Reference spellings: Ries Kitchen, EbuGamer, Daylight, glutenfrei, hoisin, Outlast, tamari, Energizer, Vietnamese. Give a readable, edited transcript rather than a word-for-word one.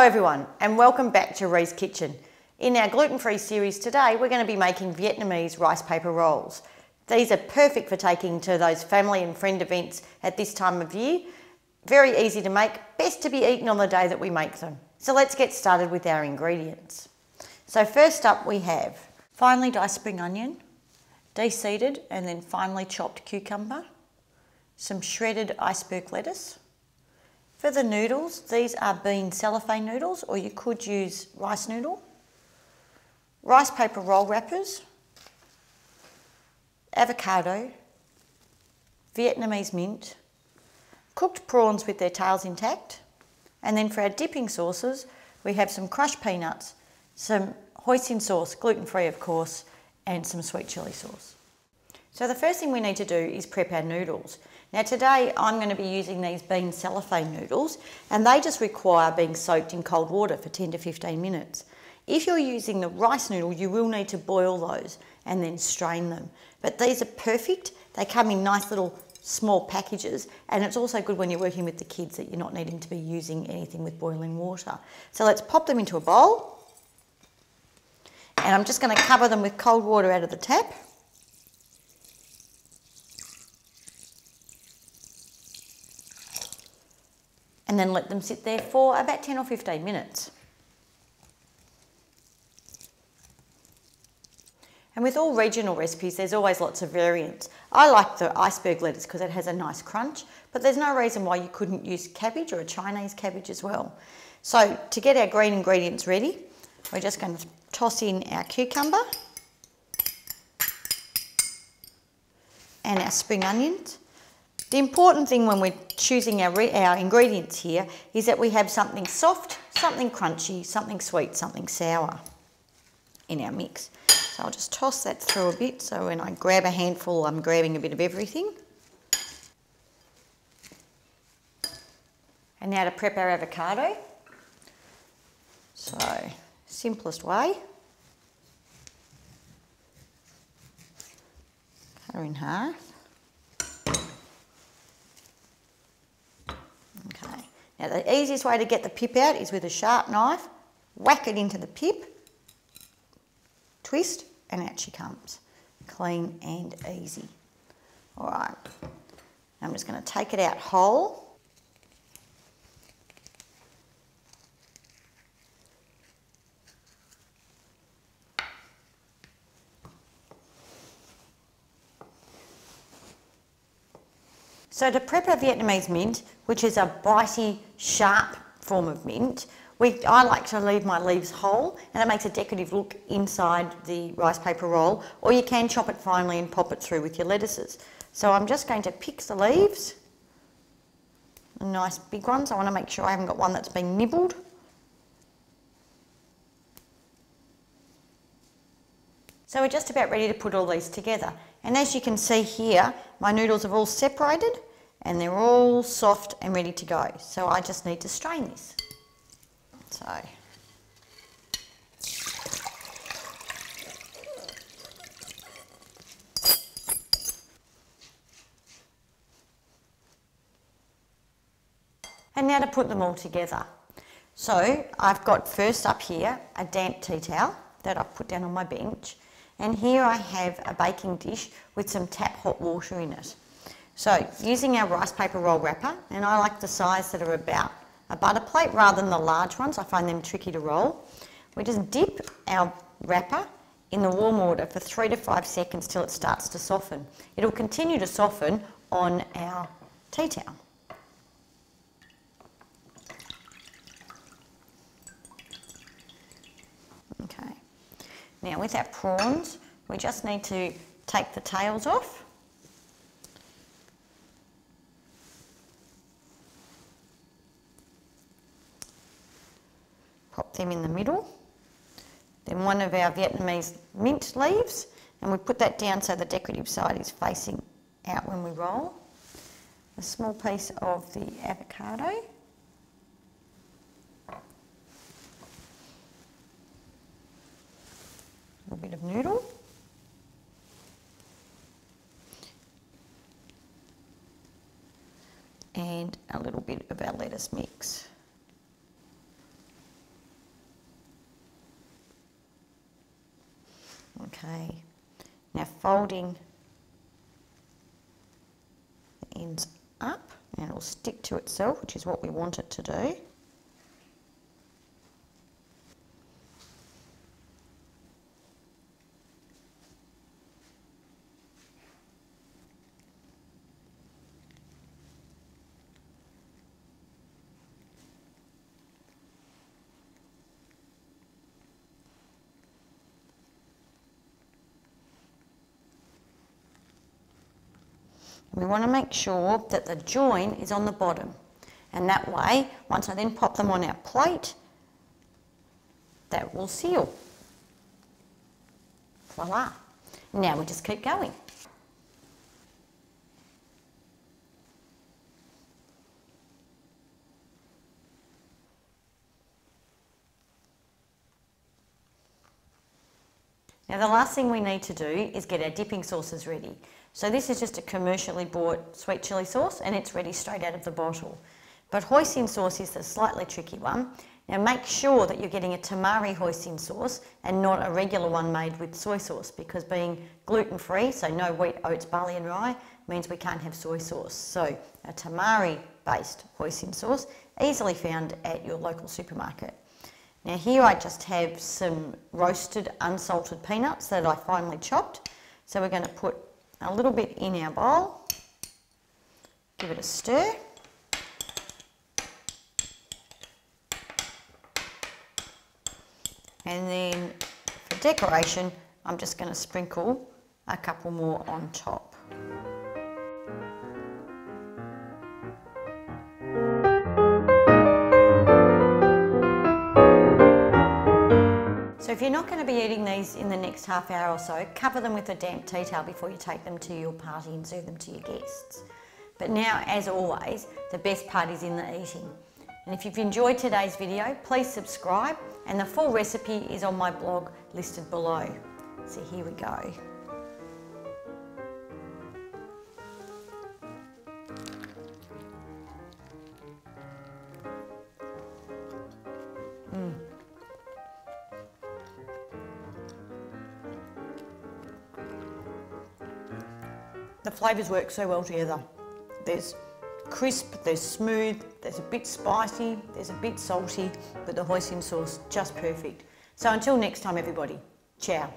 Hello everyone and welcome back to Ries Kitchen. In our gluten-free series today we're going to be making Vietnamese rice paper rolls. These are perfect for taking to those family and friend events at this time of year. Very easy to make, best to be eaten on the day that we make them. So let's get started with our ingredients. So first up we have finely diced spring onion, de-seeded and then finely chopped cucumber, some shredded iceberg lettuce. For the noodles, these are bean cellophane noodles, or you could use rice noodle, rice paper roll wrappers, avocado, Vietnamese mint, cooked prawns with their tails intact, and then for our dipping sauces, we have some crushed peanuts, some hoisin sauce, gluten-free of course, and some sweet chilli sauce. So the first thing we need to do is prep our noodles. Now today I'm going to be using these bean cellophane noodles and they just require being soaked in cold water for 10 to 15 minutes. If you're using the rice noodle you will need to boil those and then strain them. But these are perfect, they come in nice little small packages and it's also good when you're working with the kids that you're not needing to be using anything with boiling water. So let's pop them into a bowl and I'm just going to cover them with cold water out of the tap. And then let them sit there for about 10 or 15 minutes. And with all regional recipes, there's always lots of variants. I like the iceberg lettuce because it has a nice crunch, but there's no reason why you couldn't use cabbage or a Chinese cabbage as well. So to get our green ingredients ready, we're just going to toss in our cucumber and our spring onions. The important thing when we're choosing our ingredients here is that we have something soft, something crunchy, something sweet, something sour in our mix. So I'll just toss that through a bit so when I grab a handful I'm grabbing a bit of everything. And now to prep our avocado. So, simplest way. Cut her in half. Now the easiest way to get the pip out is with a sharp knife, whack it into the pip, twist, and out she comes. Clean and easy. All right, I'm just going to take it out whole. So to prep our Vietnamese mint, which is a bitey, sharp form of mint, I like to leave my leaves whole and it makes a decorative look inside the rice paper roll, or you can chop it finely and pop it through with your lettuces. So I'm just going to pick the leaves, nice big ones. I want to make sure I haven't got one that's been nibbled. So we're just about ready to put all these together. And as you can see here, my noodles have all separated and they're all soft and ready to go. So I just need to strain this. So. And now to put them all together. So I've got first up here a damp tea towel that I've put down on my bench. And here I have a baking dish with some tap hot water in it. So using our rice paper roll wrapper, and I like the size that are about a butter plate rather than the large ones, I find them tricky to roll. We just dip our wrapper in the warm water for 3 to 5 seconds till it starts to soften. It'll continue to soften on our tea towel. Okay. Now with our prawns, we just need to take the tails off. Pop them in the middle. Then one of our Vietnamese mint leaves, and we put that down so the decorative side is facing out when we roll. A small piece of the avocado. A bit of noodle. And a little bit of our lettuce mix. Okay, now folding the ends up and it will stick to itself, which is what we want it to do. We want to make sure that the join is on the bottom, and that way, once I then pop them on our plate, that will seal. Voila. Now we just keep going. Now the last thing we need to do is get our dipping sauces ready. So this is just a commercially bought sweet chilli sauce and it's ready straight out of the bottle. But hoisin sauce is the slightly tricky one. Now make sure that you're getting a tamari hoisin sauce and not a regular one made with soy sauce, because being gluten-free, so no wheat, oats, barley and rye, means we can't have soy sauce. So a tamari-based hoisin sauce, easily found at your local supermarket. Now here I just have some roasted unsalted peanuts that I finely chopped. So we're going to put a little bit in our bowl, give it a stir. And then for decoration, I'm just going to sprinkle a couple more on top. So if you're not going to be eating these in the next half hour or so, cover them with a damp tea towel before you take them to your party and serve them to your guests. But now, as always, the best part is in the eating. And if you've enjoyed today's video, please subscribe, and the full recipe is on my blog listed below. So here we go. The flavours work so well together. There's crisp, there's smooth, there's a bit spicy, there's a bit salty, but the hoisin sauce, just perfect. So until next time everybody, ciao.